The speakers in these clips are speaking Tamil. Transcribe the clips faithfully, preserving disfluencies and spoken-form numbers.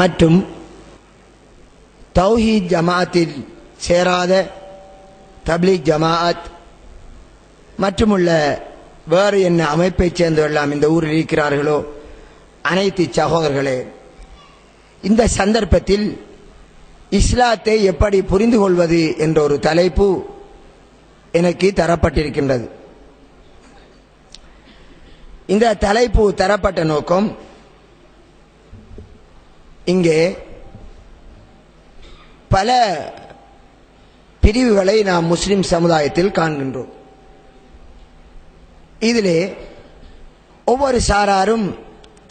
മറ്റും തൗഹീദ് ജമാഅത്തിൽ ചേരാതെ തബ്ലീഗ് ജമാഅത്ത് മറ്റുമുള്ള வேறு என்ன அமைப்பைச் சேர்ந்தவெல்லாம் இந்த ஊரில் இருக்கிறார்களோ அனைத்து சகோதரர்களே, இந்த சந்தர்ப்பத்தில் இஸ்லாத்தை எப்படி புரிந்து கொள்வது என்ற ஒரு தலைப்பு எனக்கு தரப்பட்டிருக்கின்றது. இந்த தலைப்பு தரப்பட்ட நோக்கம், இங்கே பல பிரிவுகளை நாம் முஸ்லிம் சமுதாயத்தில் காண்கின்றோம். இதிலே ஒவ்வொரு சாராரும்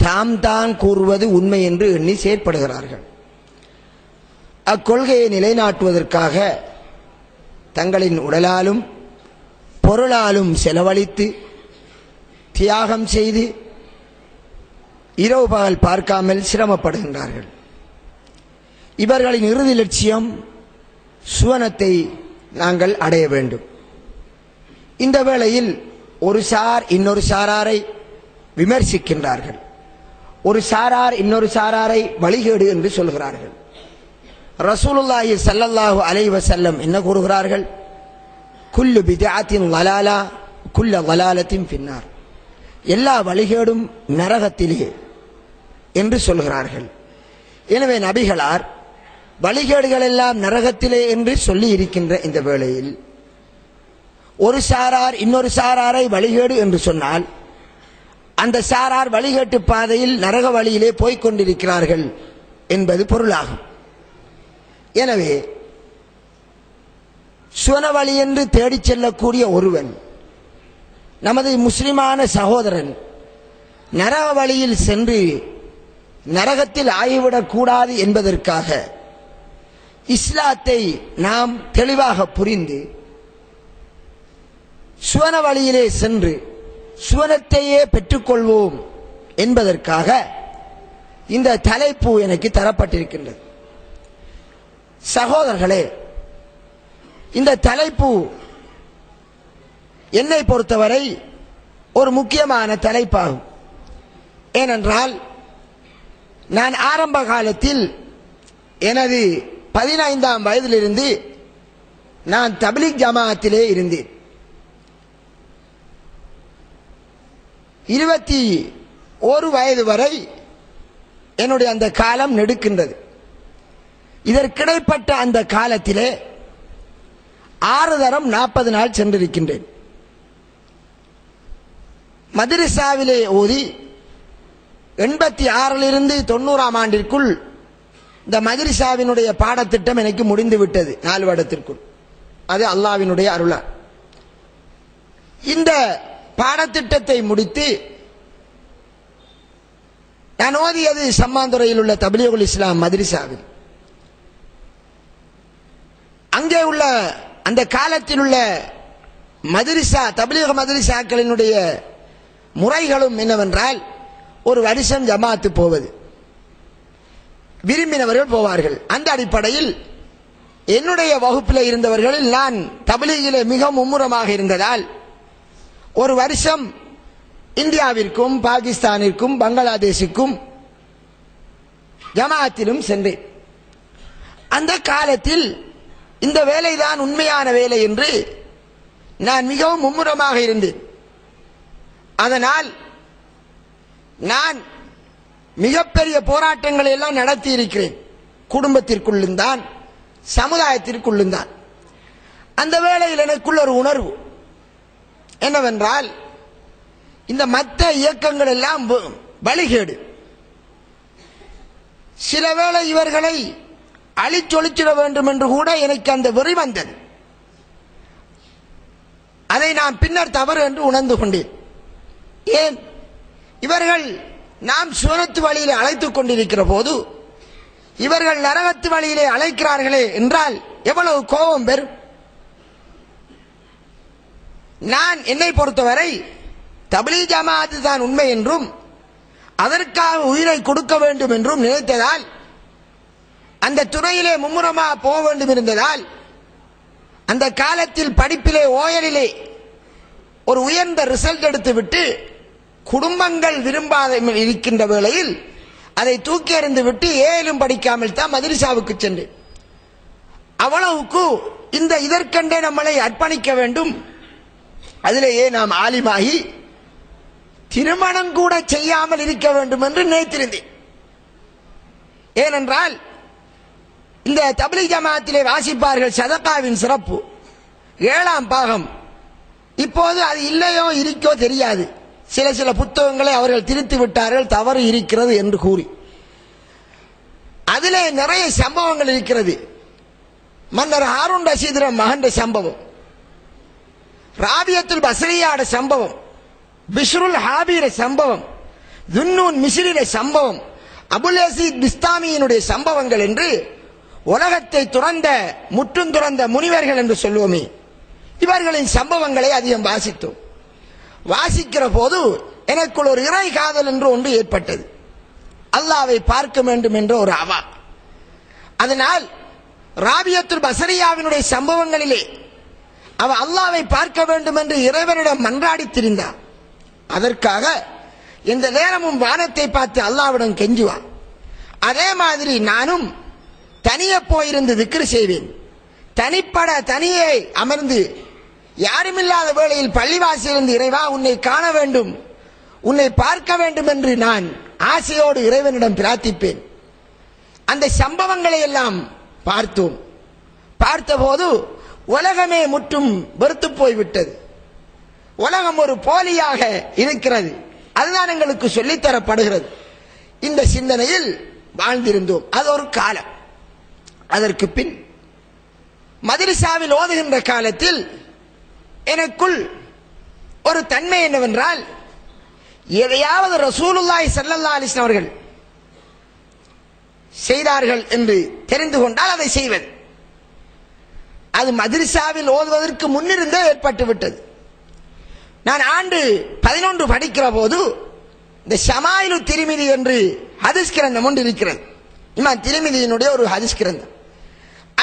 தாம் தான் கூறுவது உண்மை என்று எண்ணி செயற்படுகிறார்கள். அக்கொள்கையை நிலைநாட்டுவதற்காக தங்களின் உடலாலும் பொருளாலும் செலவழித்து தியாகம் செய்து இரவு பகல் பார்க்காமல் சிரமப்படுகின்றார்கள். இவர்களின் இறுதி லட்சியம் சுவனத்தை நாங்கள் அடைய வேண்டும். இந்த வேளையில் ஒரு சார் இன்னொரு சாராரை விமர்சிக்கின்றார்கள், ஒரு சாரார் இன்னொரு சாராரை வழிகேடு என்று சொல்கிறார்கள். ரசூலுல்லாஹி ஸல்லல்லாஹு அலைஹி வஸல்லம் என்ன கூறுகிறார்கள்? குல்லு பித்அத்தின் வலாலா குல்ல வலாலத்தின் பின்னார், எல்லா வழிகேடும் நரகத்திலே என்று சொல்கிறார்கள். எனவே நபிகளார் வழிகேடுகள் எல்லாம் நரகத்திலே என்று சொல்லி இருக்கின்ற இந்த வேளையில் ஒரு சாரார் இன்னொரு சாராரை வழிகேடு என்று சொன்னால், அந்த சாரார் வழிகேட்டு பாதையில் நரக வழியிலே போய்கொண்டிருக்கிறார்கள் என்பது பொருளாகும். எனவே சுவன வழி என்று தேடிச் செல்லக்கூடிய ஒருவன், நமது முஸ்லிமான சகோதரன் நரக வழியில் சென்று நரகத்தில் ஆகிவிடக் கூடாது என்பதற்காக இஸ்லாத்தை நாம் தெளிவாக புரிந்து சுவன வழியிலே சென்று சுவனத்தையே பெற்றுக்கொள்வோம் என்பதற்காக இந்த தலைப்பு எனக்கு தரப்பட்டிருக்கின்றது. சகோதரர்களே, இந்த தலைப்பு என்னை பொறுத்தவரை ஒரு முக்கியமான தலைப்பாகும். ஏனென்றால் நான் ஆரம்ப காலத்தில் எனது பதினைந்தாம் வயதிலிருந்து நான் தப்லீக் ஜமாஅத்திலே இருந்தேன். இருபத்தி ஒரு வயது வரை என்னுடைய அந்த காலம் நெடுக்கின்றது. இதற்கிடைப்பட்ட அந்த காலத்திலே ஆறு தரம் நாற்பது நாள் சென்றிருக்கின்றேன். மதரசாவிலே ஓதி எண்பத்தி ஆறிலிருந்து தொண்ணூறாம் ஆண்டிற்குள் இந்த மதரசாவினுடைய பாடத்திட்டம் எனக்கு முடிந்துவிட்டது. நாலு வருடத்திற்குள், அது அல்லாஹ்வினுடைய அருளால். இந்த பாடத்திட்டத்தை முடித்து நான் ஓதியது சம்மாந்துறையில் உள்ள தப்லீகுல் இஸ்லாம் மதரசாவில். அங்கே உள்ள அந்த காலத்தில் உள்ள மதரசா தப்லீக் மதரசாக்களினுடைய முறைகளும் என்னவென்றால், ஒரு வருஷம் ஜமாத்து போவது, விரும்பினவர்கள் போவார்கள். அந்த அடிப்படையில் என்னுடைய வகுப்பில் இருந்தவர்களில் நான் தப்லீகிலே மிக மும்முரமாக இருந்ததால் ஒரு வருஷம் இந்தியாவிற்கும் பாகிஸ்தானிற்கும் பங்களாதேஷுக்கும் ஜமாஅத்திலும் சென்றேன். அந்த காலத்தில் இந்த வேலைதான் உண்மையான வேலை என்று நான் மிகவும் மும்முரமாக இருந்தேன். அதனால் நான் மிகப்பெரிய போராட்டங்களை எல்லாம் நடத்தி இருக்கிறேன். குடும்பத்திற்குள்ளும் தான், சமுதாயத்திற்குள்ளும் தான். அந்த வேளையில் எனக்குள்ள ஒரு உணர்வு என்னவென்றால், இந்த மற்ற இயக்கங்கள் எல்லாம் வழிகேடு, சில வேளை இவர்களை அழிச்சொழிச்சிட வேண்டும் என்று கூட எனக்கு அந்த வெறி வந்தது. அதை நான் பின்னர் தவறு என்று உணர்ந்து கொண்டேன். ஏன் இவர்கள் நாம் சுவனத்து வழியிலே அழைத்துக் கொண்டிருக்கிற போது இவர்கள் நரகத்து வழியிலே அழைக்கிறார்களே என்றால் எவ்வளவு கோபம் பெறும். நான் என்னை பொறுத்தவரை தப்லீக் ஜமாஅத்து தான் உண்மை என்றும் அதற்காக உயிரை கொடுக்க வேண்டும் என்றும் நினைத்ததால், அந்த துறையிலே மும்முரமாக போக வேண்டும் இருந்ததால், அந்த காலத்தில் படிப்பிலே ஓயலிலே ஒரு உயர்ந்த ரிசல்ட் எடுத்துவிட்டு குடும்பங்கள் விரும்பாத இருக்கின்ற வேளையில் அதை தூக்கி எறிந்து விட்டு ஏலும் படிக்காமல் தான் மதரசாவுக்கு சென்றேன். அவ்வளவுக்கு இந்த இதற்கண்டே நம்மளை அர்ப்பணிக்க வேண்டும். அதிலேயே நாம் ஆலிமாகி திருமணம் கூட செய்யாமல் இருக்க வேண்டும் என்று நினைத்திருந்தேன். ஏனென்றால் இந்த தப்லீக் ஜமாஅத்திலே வாசிப்பார்கள் சதகாவின் சிறப்பு ஏழாம் பாகம். இப்போது அது இல்லையோ இருக்கோ தெரியாது. சில சில புத்தகங்களை அவர்கள் திருத்தி விட்டார்கள், தவறு இருக்கிறது என்று கூறி. அதிலே நிறைய சம்பவங்கள் இருக்கிறது. மன்னர் ஹாரூன் ரஷீதுர மகன் சம்பவம், ராபியத்துல் பஸ்ரியாட சம்பவம், பிஷ்ருல் ஹாபிர சம்பவம், துன்னூன் மிஸ்ரிர சம்பவம், அபுல் யஸீத் பிஸ்தாமியினுடைய சம்பவங்கள் என்று உலகத்தை துறந்த முற்றும் துறந்த முனிவர்கள் என்று சொல்லுவோமே, இவர்களின் சம்பவங்களை அதிகம் வாசித்தோம். வாசிக்கிற போது எனக்குள் ஒரு இறை காதல் என்று ஒன்று ஏற்பட்டது. அல்லாஹ்வை பார்க்க வேண்டும் என்ற ஒரு அவா. அதனால் ராபியத்துல் பஸ்ரியாவினுடைய சம்பவங்களிலே அவ அல்லாஹ்வை பார்க்க வேண்டும் என்று இறைவனிடம் மன்றாடி திரிந்தார். அதற்காக இந்த நேரமும் வானத்தை பார்த்து அல்லாஹ்விடம் கெஞ்சுவார். அதே மாதிரி நானும் தனியே போயிருந்து திக்ர் செய்வேன். தனிப்பட தனியே அமர்ந்து யாருமில்லாத வேளையில் பள்ளிவாசியிலிருந்து இறைவா உன்னை காண வேண்டும், உன்னை பார்க்க வேண்டும் என்று நான் ஆசையோடு இறைவனிடம் பிரார்த்திப்பேன். அந்த சம்பவங்களை எல்லாம் பார்த்தோம். பார்த்தபோது உலகமே முற்றும் வெறுத்து போய்விட்டது. உலகம் ஒரு போலியாக இருக்கிறது. அதுதான் எங்களுக்கு சொல்லித்தரப்படுகிறது. இந்த சிந்தனையில் வாழ்ந்திருந்தோம். அது ஒரு காலம். அதற்கு பின் மதரசாவில் ஓதுகின்ற காலத்தில் எனக்குள் ஒரு தன்மை என்னவென்றால், எதையாவது ரசூலுல்லாஹி ஸல்லல்லாஹு அலைஹி வஸல்லம் அவர்கள் செய்தார்கள் என்று தெரிந்து கொண்டால் அதை செய்வது. அது மதரசாவில் ஓதுவதற்கு முன்னிருந்தே ஏற்பட்டுவிட்டது. நான் ஆண்டு பதினொன்று படிக்கிற போது இந்த ஷமாயிலு திரிமிதி என்று ஹதீஸ் கிரந்தம் ஒன்று இருக்கிறது. இமாம் திரிமிதியினுடைய ஒரு ஹதீஸ் கிரந்தம்.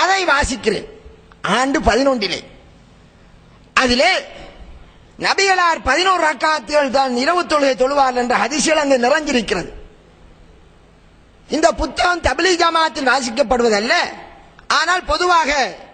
அதை வாசிக்கிறேன் ஆண்டு பதினொன்றிலே. அதிலே நபிகளார் பதினோரு ரக்காத்துகள் தான் இரவு தொழுகை தொழுவார் என்ற ஹதீஸில் அங்கு நிறைஞ்சிருக்கிறது. இந்த புத்தகம் தப்லீக் ஜமாஅத்தில் வாசிக்கப்படுவதல்ல, ஆனால் பொதுவாக